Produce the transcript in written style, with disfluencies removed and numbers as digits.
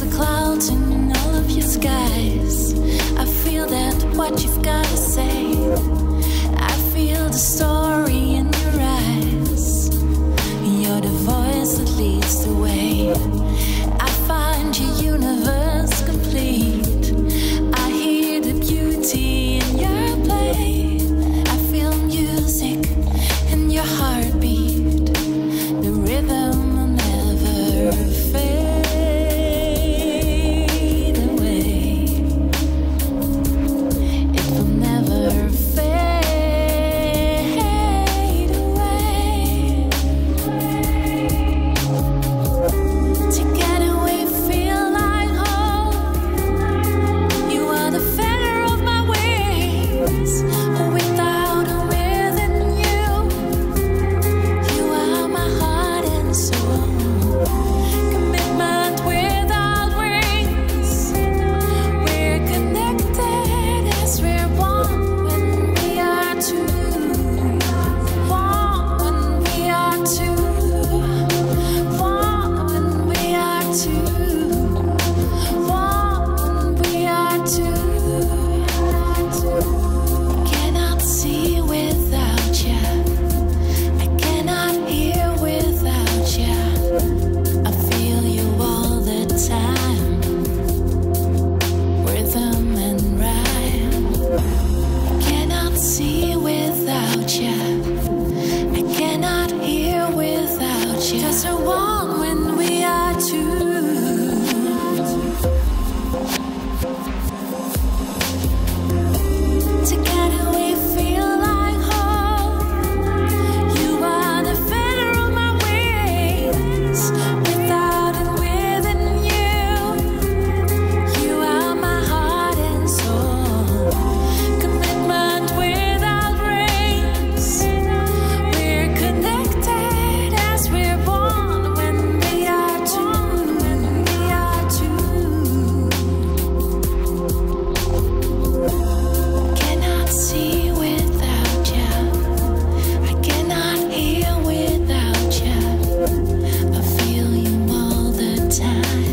the clouds in all of your skies. I feel that what you've got to say. I feel the story in your eyes. You're the voice that leads the way. I find your universe complete. I hear the beauty in your play. I feel music in your heartbeat. The rhythm will never fade. Time.